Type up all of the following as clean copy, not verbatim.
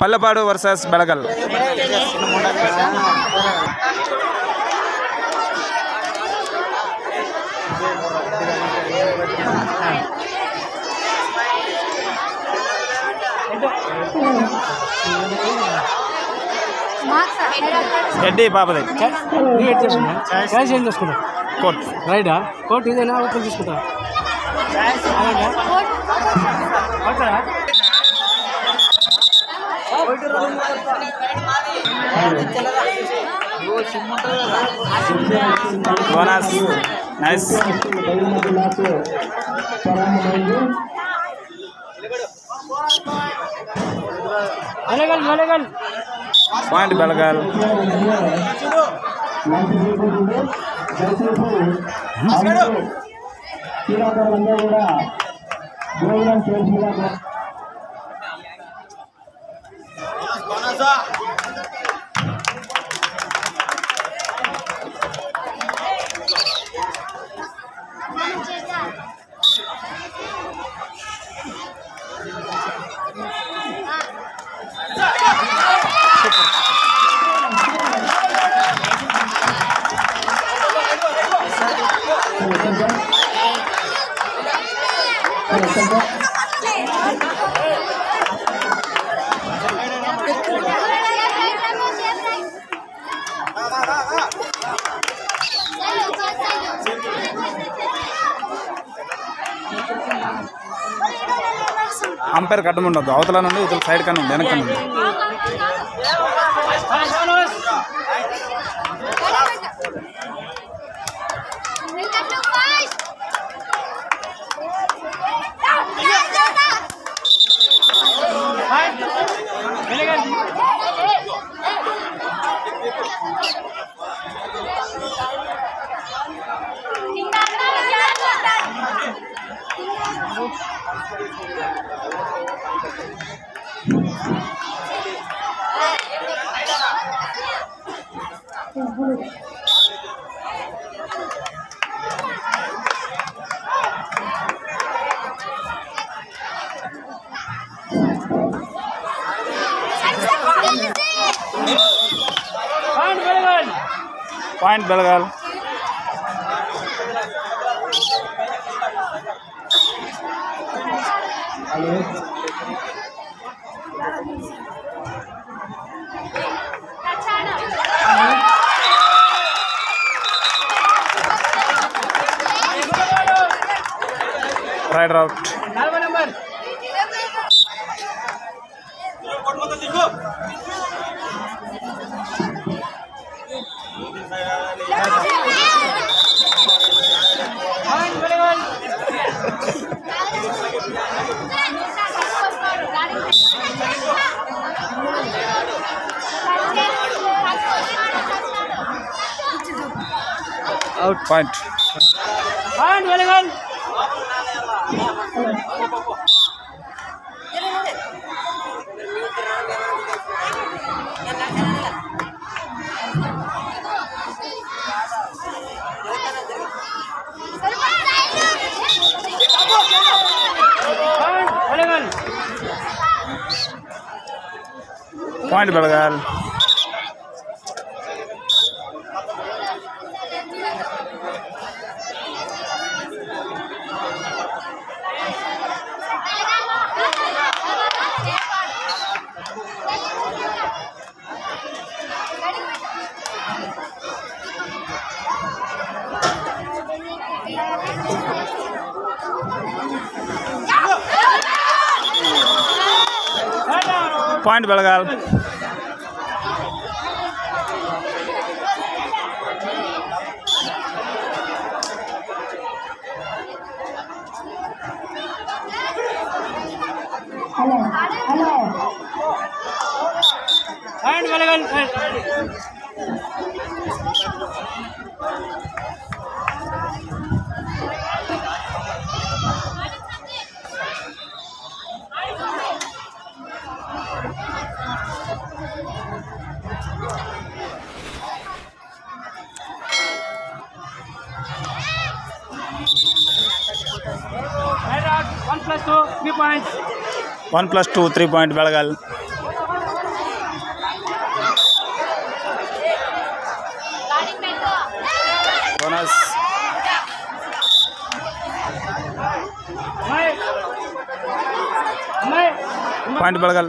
Pallapadu versus Belagal. Headday papadi. Court. Right ah. Court idena open chestunnam. Bonus. Nice. Belagal. Point Belagal. Ampere kadu munda do, awatala nundu utul side kanu, denak kanu. Point Belagal. Right route. Out point. Point Belagal. Point Belagal. Point Belagal. Hello. Point Belagal. 1+2 3 points. 1+2 3 point Belagal. Bonus. Point Belagal.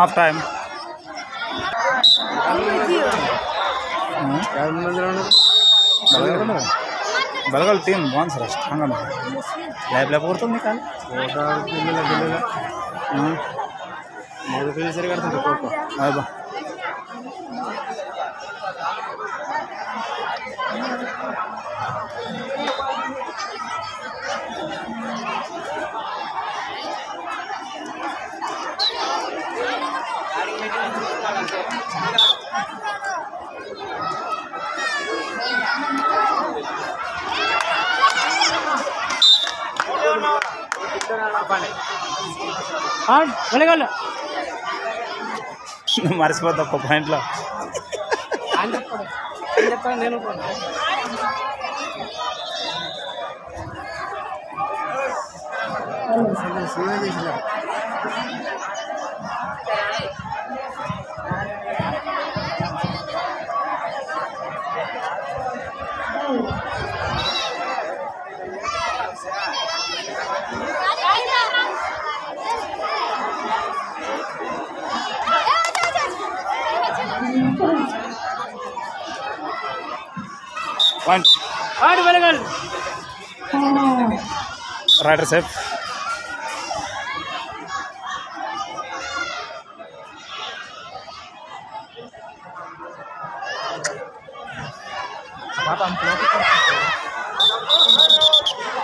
Half time. Belagal team once rest. Lab or to nikal. Belagal. Marsipata ko point la. Point. Belagal. Rider safe.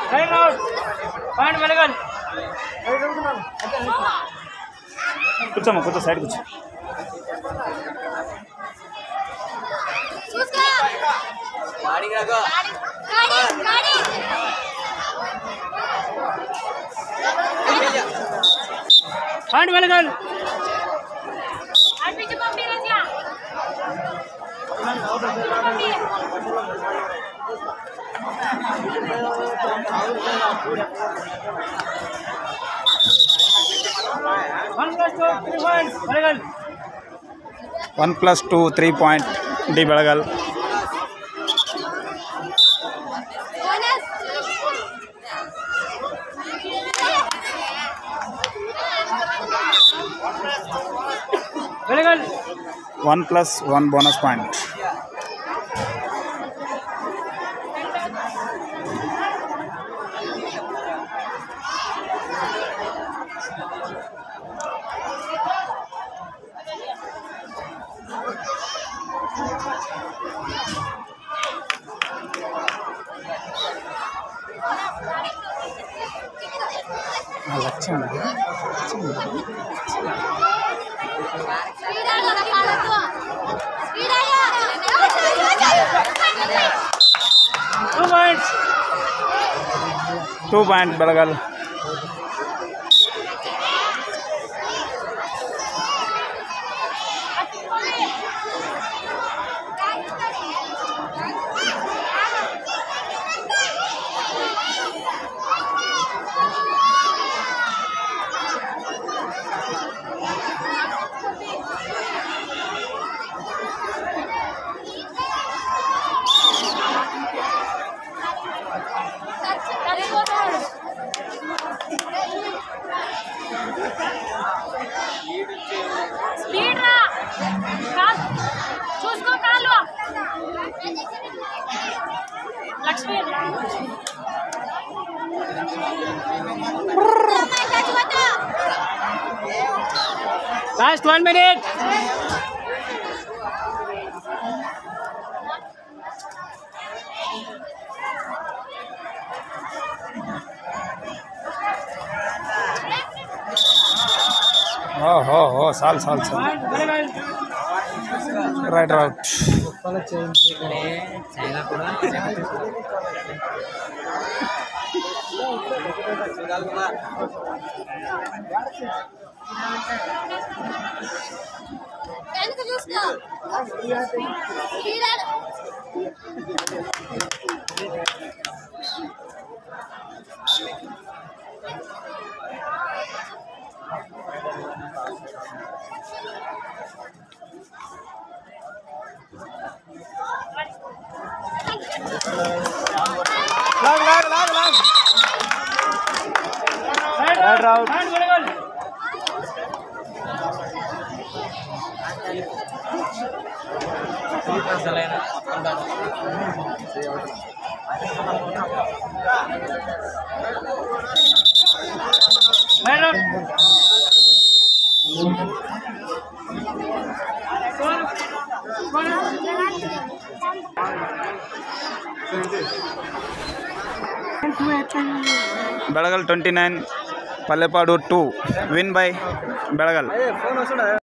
Time out. Point Belagal. Kuch side kuch. Point Belagal. Belagal. 1+2 3 point D Belagal. Belagal. 1+1 bonus point. Two points Belagal. Last 1 minute. Sal. Right. చెప్పాలా చేయండి China కూడా Belagal 29, Pallepadu 2, win by Belagal.